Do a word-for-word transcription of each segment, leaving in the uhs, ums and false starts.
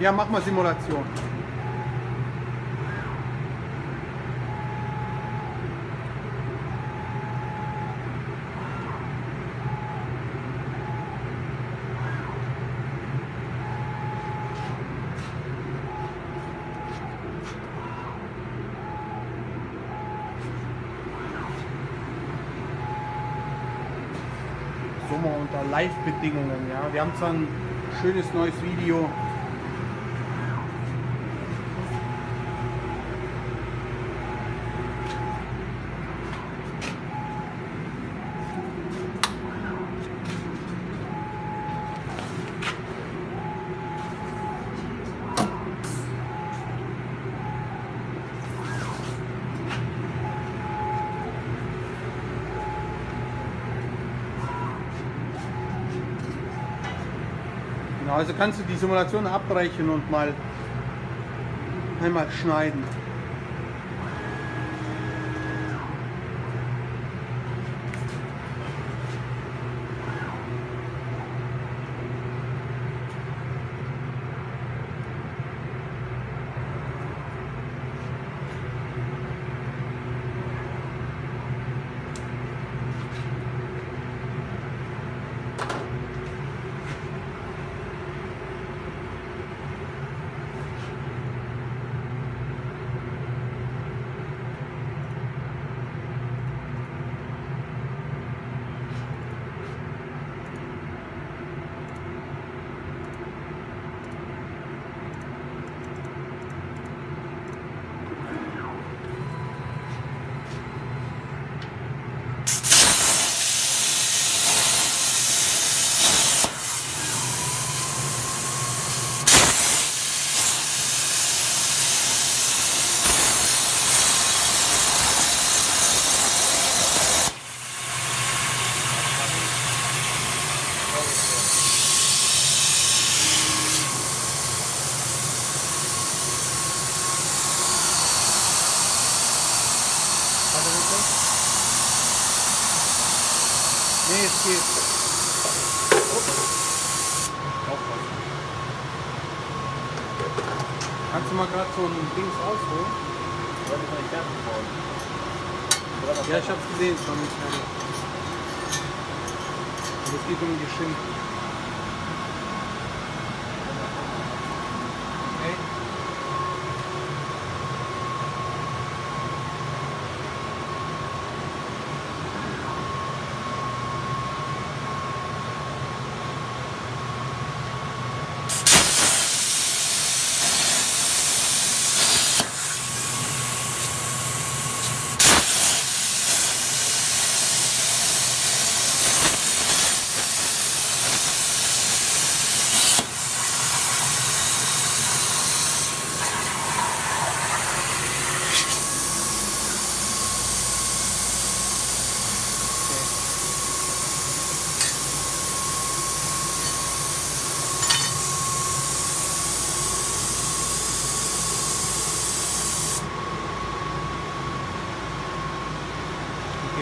Ja, mach mal Simulation. Sommer unter Live-Bedingungen, ja. Wir haben zwar ein schönes neues Video. Also kannst du die Simulation abbrechen und mal einmal schneiden. Nee, es geht. Ups. Kannst du mal gerade so ein Dings ausholen? Ich wollte mal die Kerzen bauen. Ja, ich hab's gesehen schon. Es geht um die Schinken. Okay.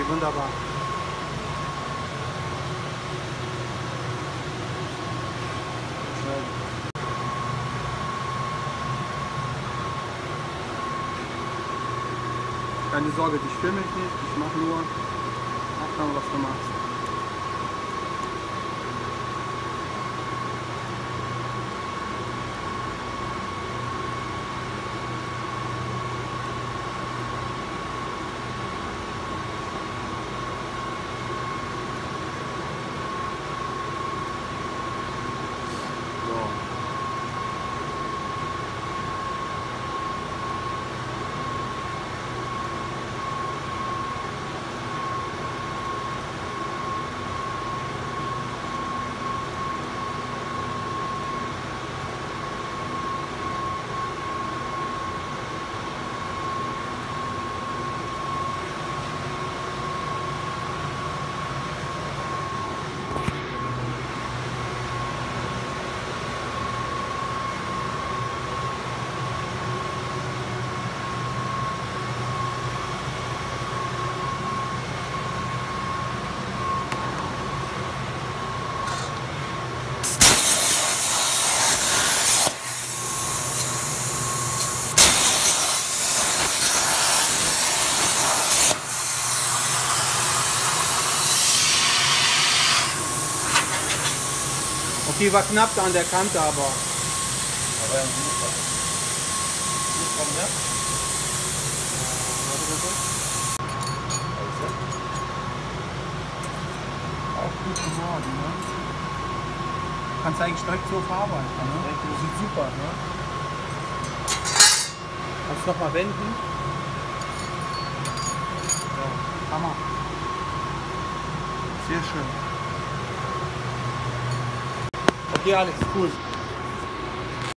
Wunderbar. Keine Sorge, dich filme ich nicht, ich mache nur Aufnahmen, was du machst. die war knapp da an der Kante, aber. Aber ja, muss kommen, ja? Warte bitte. Auch gut geworden, ne? Kannst eigentlich direkt so verarbeiten, ne? Das sieht super, ne? Kannst du nochmal wenden? So, Hammer. Sehr schön. Ja, Alex, cool.